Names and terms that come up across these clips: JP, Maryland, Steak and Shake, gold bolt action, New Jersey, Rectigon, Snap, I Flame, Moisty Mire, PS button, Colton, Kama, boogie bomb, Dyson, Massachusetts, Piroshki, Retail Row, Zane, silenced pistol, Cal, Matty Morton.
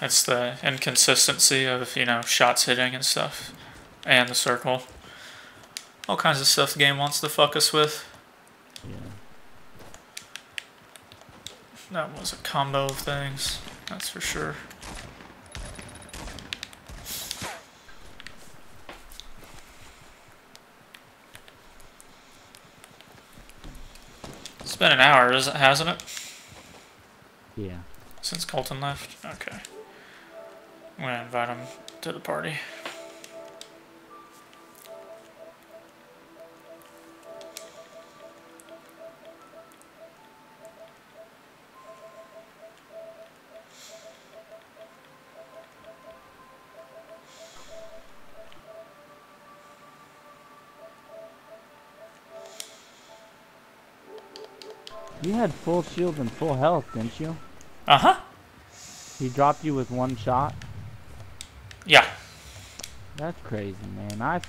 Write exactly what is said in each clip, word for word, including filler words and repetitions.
it's the inconsistency of, you know, shots hitting and stuff. And the circle. All kinds of stuff the game wants to fuck us with. That was a combo of things, that's for sure. It's been an hour, hasn't it? Yeah. Since Colton left? Okay. I'm gonna invite him to the party. You had full shield and full health, didn't you? Uh-huh. He dropped you with one shot? Yeah. That's crazy, man. I've,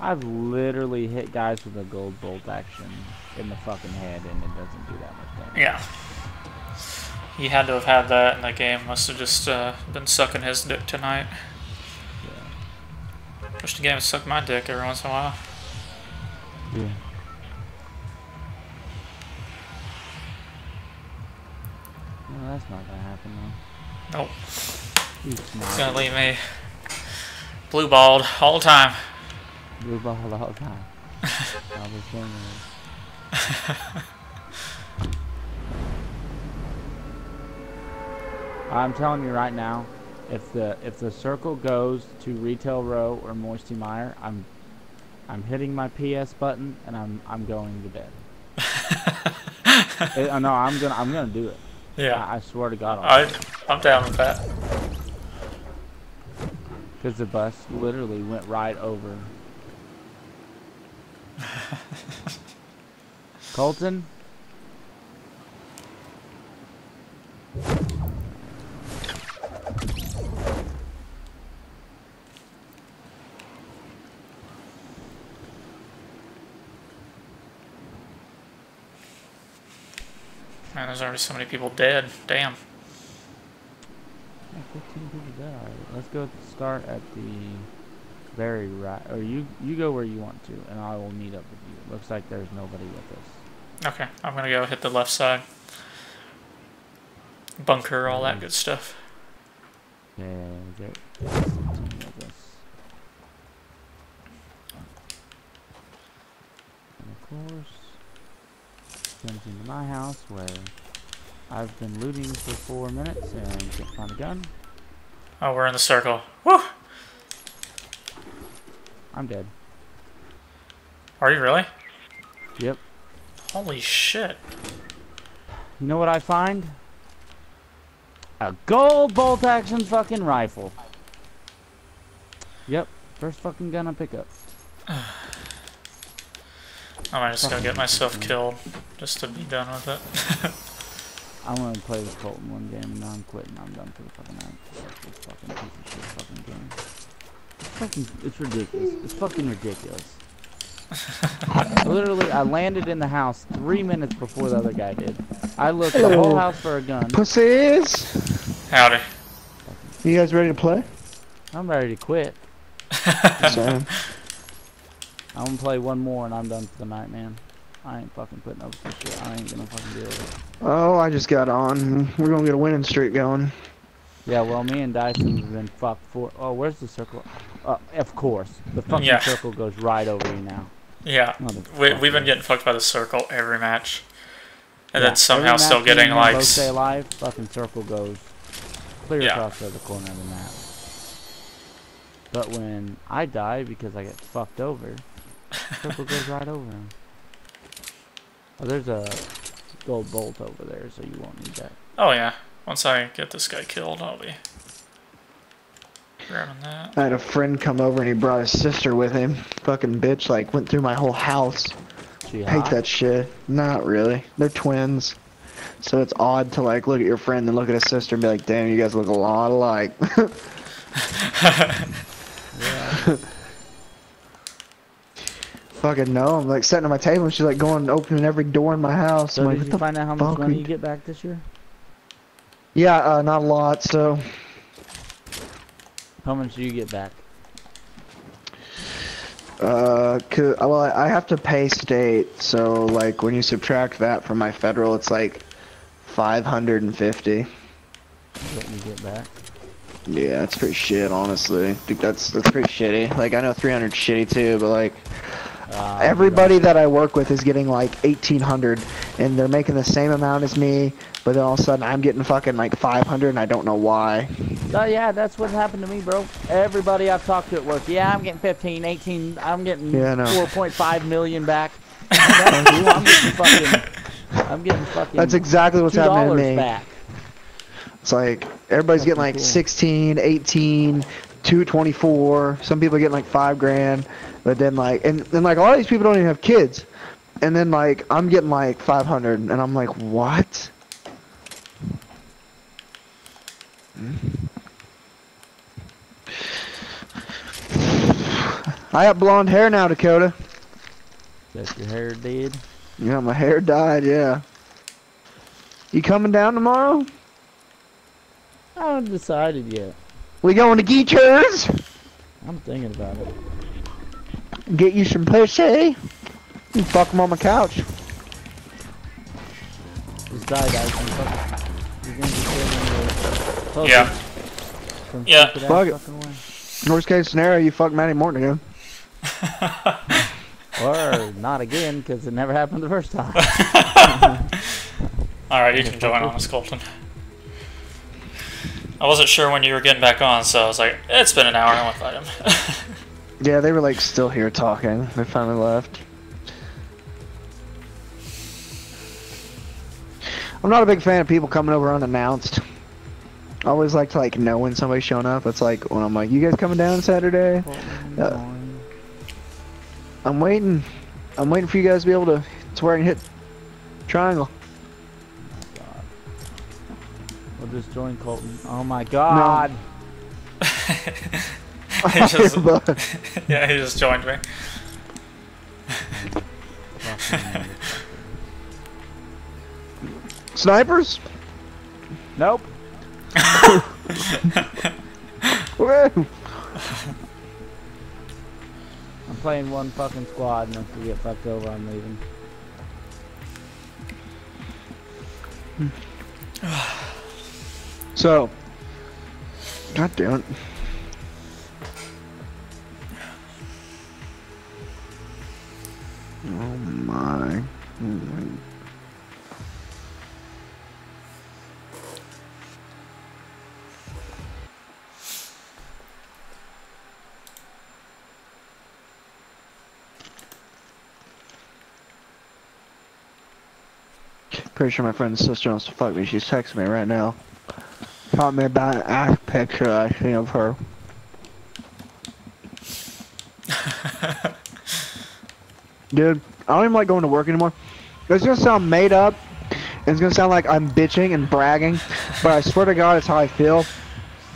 I've literally hit guys with a gold bolt action in the fucking head, and it doesn't do that much damage. Yeah. He had to have had that, and the game must have just uh, been sucking his dick tonight. Yeah. Wish the game would suck my dick every once in a while. Yeah. No, that's not gonna happen though. Nope. It's gonna leave me blue balled all the time. Blue balled all the time. I'll be swimming. I'm telling you right now, if the if the circle goes to Retail Row or Moisty Mire, I'm I'm hitting my P S button and I'm I'm going to bed. it, no, I'm gonna I'm gonna do it. Yeah, I swear to God. I, I'm down with that. Because the bus literally went right over. Colton? Man, there's already so many people dead. Damn. Yeah, fifteen people dead already. Let's go start at the very right. Or you you go where you want to, and I will meet up with you. Looks like there's nobody with us. Okay, I'm gonna go hit the left side. Bunker, all that good stuff. Yeah, there, there's something like this. And of course. Into my house where I've been looting for four minutes and just found a gun. Oh, we're in the circle. Woo! I'm dead. Are you really? Yep. Holy shit. You know what I find? A gold bolt action fucking rifle. Yep. First fucking gun I pick up. I might just go get myself killed just to be done with it. I'm gonna play with Colton one game and now I'm quitting. I'm done for the fucking night. This fucking piece of shit fucking game. Fucking, it's ridiculous. It's fucking ridiculous. Literally, I landed in the house three minutes before the other guy did. I looked Hello. the whole house for a gun. Pussies! Howdy. You guys ready to play? I'm ready to quit. Sorry. I'm gonna play one more and I'm done for the night, man. I ain't fucking putting up with this shit. I ain't gonna fucking deal with it. Oh, I just got on. We're gonna get a winning streak going. Yeah, well, me and Dyson have been fucked for. Oh, where's the circle? Uh, of course. The fucking yeah. circle goes right over you now. Yeah. We, we've been getting fucked by the circle every match. And yeah. then somehow still getting likes. Both stay alive, fucking circle goes clear yeah. across the other corner of the map. But when I die because I get fucked over. Circle goes right over him. Oh, there's a gold bolt over there, so you won't need that. Oh yeah. Once I get this guy killed, I'll be grabbing that. I had a friend come over and he brought his sister with him. Fucking bitch, like, went through my whole house. She hate hot? that shit. Not really. They're twins. So it's odd to, like, look at your friend and look at his sister and be like, damn, you guys look a lot alike. Yeah. Fucking no, I'm like sitting at my table and she's like going and opening every door in my house. So I'm like, did you find out how much money you get back this year? Yeah, uh, not a lot, so How much do you get back? Uh, well, I have to pay state, so like when you subtract that from my federal, it's like five hundred fifty. Let me get back. Yeah, that's pretty shit, honestly. I think that's that's pretty shitty. Like I know three hundred shitty too, but like uh, everybody that I work with is getting like eighteen hundred, and they're making the same amount as me. But then all of a sudden, I'm getting fucking like five hundred, and I don't know why. Oh yeah, that's what happened to me, bro. Everybody I've talked to at work, yeah, I'm getting fifteen, eighteen, I'm getting yeah, no. four point five million back. I'm getting fucking, I'm getting fucking. That's exactly what's happening to me. Back. It's like everybody's that's getting like cool. sixteen, eighteen, two twenty-four. Some people are getting like five grand, but then like, and then like a lot of these people don't even have kids, and then like I'm getting like five hundred, and I'm like, what? I have blonde hair now, Dakota. That's your hair, dude. Yeah, my hair dyed. Yeah. You coming down tomorrow? I haven't decided yet. We going to Geechers? I'm thinking about it. Get you some pussy. You fuck them on my couch. Just die, guys. You're gonna be killing yeah. From yeah. Fuck it. Fucking worst case scenario, you fuck Matty Morton again. Or not again, because it never happened the first time. Alright, you can join on us, Colton. I wasn't sure when you were getting back on, so I was like, it's been an hour, I won't fight him. Yeah, they were like still here talking. They finally left. I'm not a big fan of people coming over unannounced. I always like to like know when somebody's showing up. It's like when I'm like, you guys coming down Saturday? Uh, I'm waiting. I'm waiting for you guys to be able to, to where I can hit triangle. Oh my god. We'll just join Colton. Oh my god. No. He just, yeah, he just joined me. Snipers? Nope. I'm playing one fucking squad, and if we get fucked over, I'm leaving. So, god damn it. Oh my. Oh my. Pretty sure my friend's sister wants to fuck me. She's texting me right now. Taught me about an ass picture I seen of her. Dude, I don't even like going to work anymore. It's gonna sound made up. It's gonna sound like I'm bitching and bragging. But I swear to God, it's how I feel.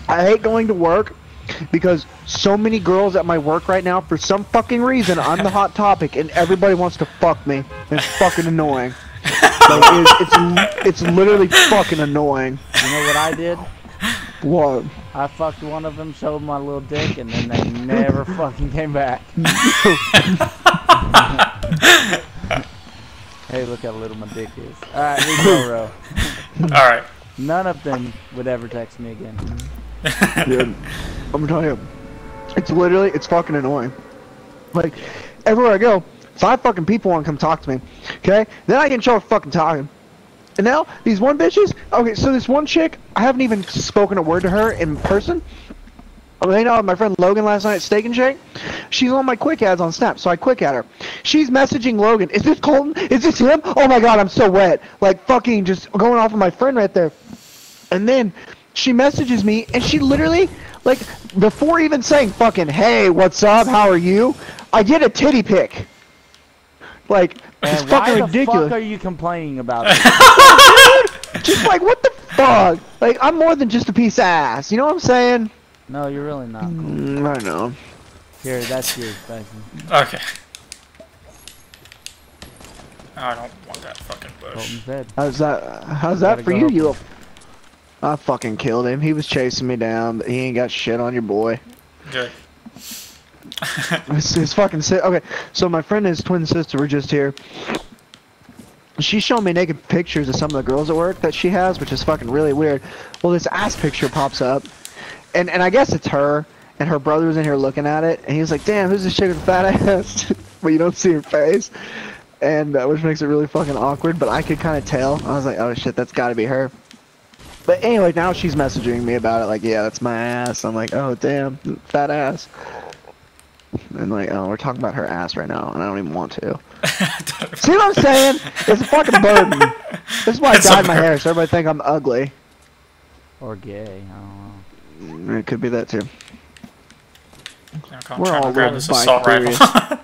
I hate going to work because so many girls at my work right now, for some fucking reason, I'm the hot topic and everybody wants to fuck me. It's fucking annoying. Like, it's, it's, it's literally fucking annoying. You know what I did? What? I fucked one of them, showed my little dick, and then they never fucking came back. Hey, look how little my dick is. Alright, we go, Row. Alright. None of them would ever text me again. Dude, I'm telling you, it's literally, it's fucking annoying. Like, everywhere I go, five fucking people want to come talk to me, okay? Then I can show up fucking talking. And now, these one bitches, okay, so this one chick, I haven't even spoken a word to her in person. I mean, uh, my friend Logan last night at Steak and Shake, she's on my quick ads on Snap, so I quick at her. She's messaging Logan, is this Colton? Is this him? Oh my god, I'm so wet. Like, fucking just going off of my friend right there. And then, she messages me, and she literally, like, before even saying fucking, hey, what's up, how are you? I get a titty pic. Like, it's fucking ridiculous. Why the fuck are you complaining about it? Just like, what the fuck? Like, I'm more than just a piece of ass. You know what I'm saying? No, you're really not. Mm, I know. Here, that's yours, Dyson. Okay. I don't want that fucking bush. How's that, how's that for you, you little... I fucking killed him. He was chasing me down, but he ain't got shit on your boy. Okay. it's, it's fucking sick. Okay, so my friend and his twin sister were just here. She's showing me naked pictures of some of the girls at work that she has, which is fucking really weird. Well, this ass picture pops up, and and I guess it's her, and her brother was in here looking at it, and he was like, damn, who's this chick with a fat ass? But you don't see her face, and uh, which makes it really fucking awkward, but I could kind of tell. I was like, oh shit, that's gotta be her. But anyway, now she's messaging me about it, like, yeah, that's my ass. I'm like, oh damn, fat ass. And like, oh, we're talking about her ass right now, and I don't even want to. See what I'm saying? It's a fucking burden. This is why I dyed my hair, so everybody think I'm ugly. Or gay, I don't know. It could be that too. I'm we're all grab this assault rifle.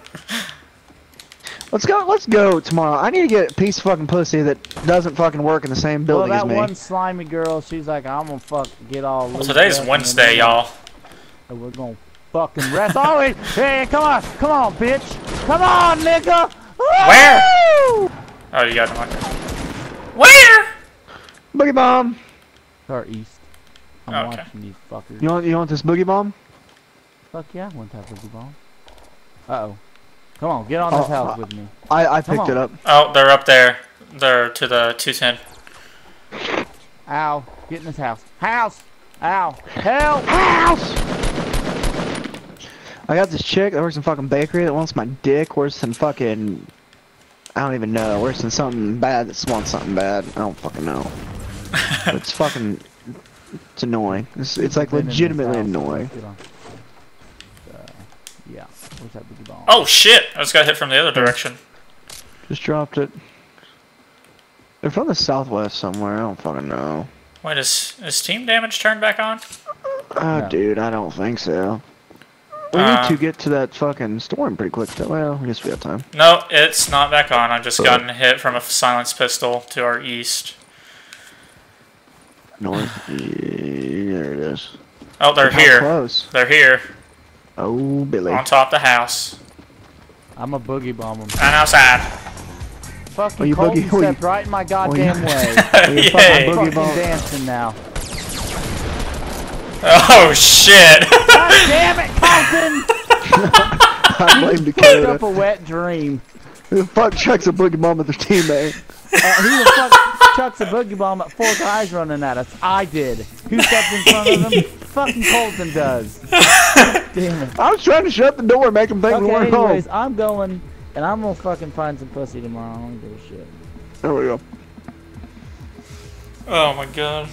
Let's go. Let's go tomorrow. I need to get a piece of fucking pussy that doesn't fucking work in the same building well, as me. That one slimy girl, she's like, I'm gonna fuck get all. Well, today's Wednesday, y'all. And we're gonna fucking rest. Always. Hey, come on, come on, bitch, come on, nigga. Where? Woo! Oh, you got knocked out. Where? Boogie bomb. Or east. I'm okay. Watching these fuckers. You want? You want this boogie bomb? Fuck yeah, I want that boogie bomb. Uh oh. Come on, get on this oh, house with me. I, I picked on. it up. Oh, they're up there. They're to the two ten. Ow. Get in this house. House! Ow. Help! House! I got this chick that works in fucking bakery that wants my dick worse than fucking... I don't even know. Worse than something bad that wants something bad. I don't fucking know. It's fucking... It's annoying. It's, it's like legitimately annoying. Yeah. Where's that boogie bomb? Oh shit! I just got hit from the other direction. Just dropped it. They're from the southwest somewhere. I don't fucking know. Wait, is is team damage turned back on? Oh, no. Dude, I don't think so. We uh, need to get to that fucking storm pretty quick. Though. Well, I guess we have time. No, it's not back on. I've just gotten hit from a silenced pistol to our east. North. Yeah, there it is. Oh, they're Look here. How close. They're here. Oh, Billy. On top of the house. I'm a boogie bomber. And outside. Fucking oh, Colton boogie, stepped you, right in my goddamn oh, way. Oh, you're fucking boogie bomb dancing now. Oh, shit. God damn it, Colton! I blame Dakota. You up a wet dream. Who the fuck chucks a boogie bomb at their teammate? Uh, who the fuck chucks a boogie bomb at four guys running at us? I did. Who stepped in front of them? Fucking Colton does. Damn it. I was trying to shut the door and make him think we weren't home. Anyways, I'm going, and I'm gonna fucking find some pussy tomorrow. I don't give a shit. There we go. Oh my god.